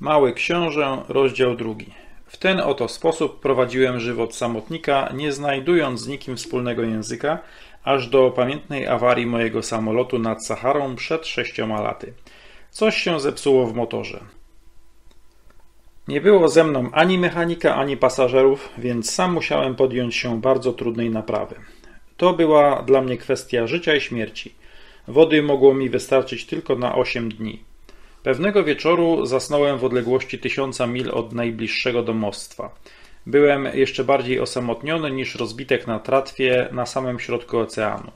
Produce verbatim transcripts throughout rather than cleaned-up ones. Mały Książę, rozdział drugi. W ten oto sposób prowadziłem żywot samotnika, nie znajdując z nikim wspólnego języka, aż do pamiętnej awarii mojego samolotu nad Saharą przed sześcioma laty. Coś się zepsuło w motorze. Nie było ze mną ani mechanika, ani pasażerów, więc sam musiałem podjąć się bardzo trudnej naprawy. To była dla mnie kwestia życia i śmierci. Wody mogło mi wystarczyć tylko na osiem dni. Pewnego wieczoru zasnąłem w odległości tysiąca mil od najbliższego domostwa. Byłem jeszcze bardziej osamotniony niż rozbitek na tratwie na samym środku oceanu.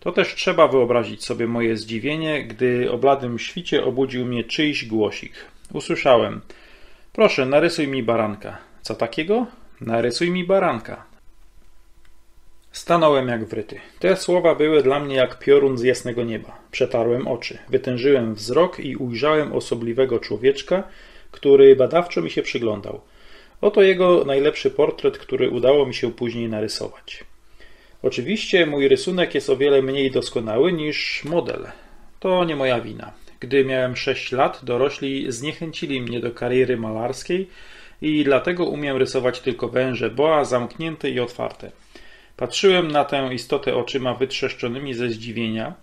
To też trzeba wyobrazić sobie moje zdziwienie, gdy o bladym świcie obudził mnie czyjś głosik. Usłyszałem: proszę, narysuj mi baranka. Co takiego? Narysuj mi baranka. Stanąłem jak wryty. Te słowa były dla mnie jak piorun z jasnego nieba. Przetarłem oczy, wytężyłem wzrok i ujrzałem osobliwego człowieczka, który badawczo mi się przyglądał. Oto jego najlepszy portret, który udało mi się później narysować. Oczywiście mój rysunek jest o wiele mniej doskonały niż model. To nie moja wina. Gdy miałem sześć lat, dorośli zniechęcili mnie do kariery malarskiej i dlatego umiem rysować tylko węże boa zamknięte i otwarte. Patrzyłem na tę istotę oczyma wytrzeszczonymi ze zdziwienia.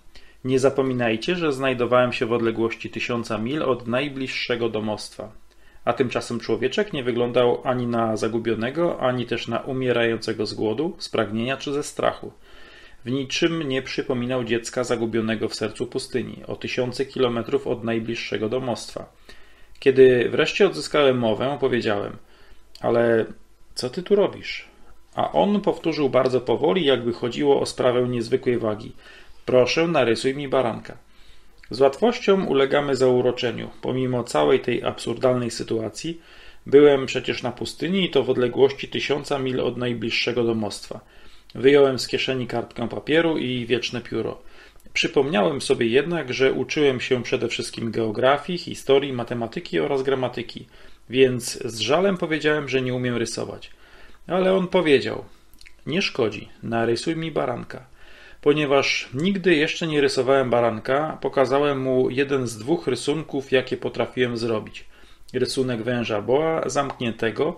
Nie zapominajcie, że znajdowałem się w odległości tysiąca mil od najbliższego domostwa. A tymczasem człowieczek nie wyglądał ani na zagubionego, ani też na umierającego z głodu, z pragnienia czy ze strachu. W niczym nie przypominał dziecka zagubionego w sercu pustyni, o tysiące kilometrów od najbliższego domostwa. Kiedy wreszcie odzyskałem mowę, powiedziałem: ale co ty tu robisz? A on powtórzył bardzo powoli, jakby chodziło o sprawę niezwykłej wagi: proszę, narysuj mi baranka. Z łatwością ulegamy zauroczeniu. Pomimo całej tej absurdalnej sytuacji, byłem przecież na pustyni i to w odległości tysiąca mil od najbliższego domostwa. Wyjąłem z kieszeni kartkę papieru i wieczne pióro. Przypomniałem sobie jednak, że uczyłem się przede wszystkim geografii, historii, matematyki oraz gramatyki, więc z żalem powiedziałem, że nie umiem rysować. Ale on powiedział: nie szkodzi, narysuj mi baranka. Ponieważ nigdy jeszcze nie rysowałem baranka, pokazałem mu jeden z dwóch rysunków, jakie potrafiłem zrobić. Rysunek węża boa zamkniętego.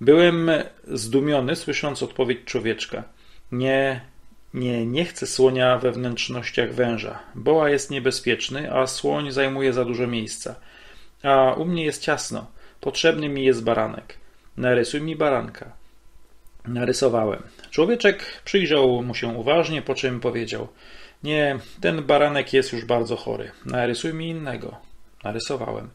Byłem zdumiony, słysząc odpowiedź człowieczka: Nie, nie, nie chcę słonia we wnętrznościach węża. Boa jest niebezpieczny, a słoń zajmuje za dużo miejsca. A u mnie jest ciasno. Potrzebny mi jest baranek. Narysuj mi baranka. Narysowałem. Człowieczek przyjrzał mu się uważnie, po czym powiedział: nie, ten baranek jest już bardzo chory. Narysuj mi innego. Narysowałem.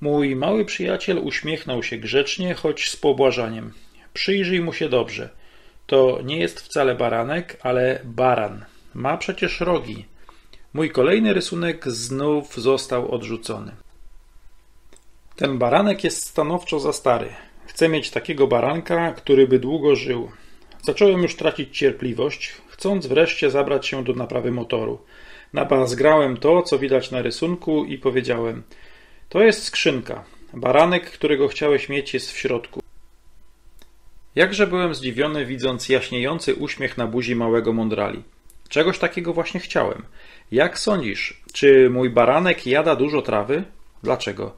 Mój mały przyjaciel uśmiechnął się grzecznie, choć z pobłażaniem. Przyjrzyj mu się dobrze. To nie jest wcale baranek, ale baran. Ma przecież rogi. Mój kolejny rysunek znów został odrzucony. Ten baranek jest stanowczo za stary. Chcę mieć takiego baranka, który by długo żył. Zacząłem już tracić cierpliwość, chcąc wreszcie zabrać się do naprawy motoru. Nabazgrałem to, co widać na rysunku i powiedziałem: to jest skrzynka. Baranek, którego chciałeś mieć, jest w środku. Jakże byłem zdziwiony, widząc jaśniejący uśmiech na buzi małego mądrali. Czegoś takiego właśnie chciałem. Jak sądzisz, czy mój baranek jada dużo trawy? Dlaczego?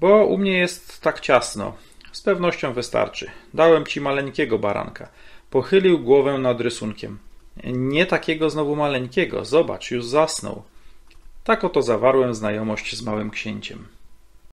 Bo u mnie jest tak ciasno. Z pewnością wystarczy. Dałem ci maleńkiego baranka. Pochylił głowę nad rysunkiem. Nie takiego znowu maleńkiego. Zobacz, już zasnął. Tak oto zawarłem znajomość z Małym Księciem.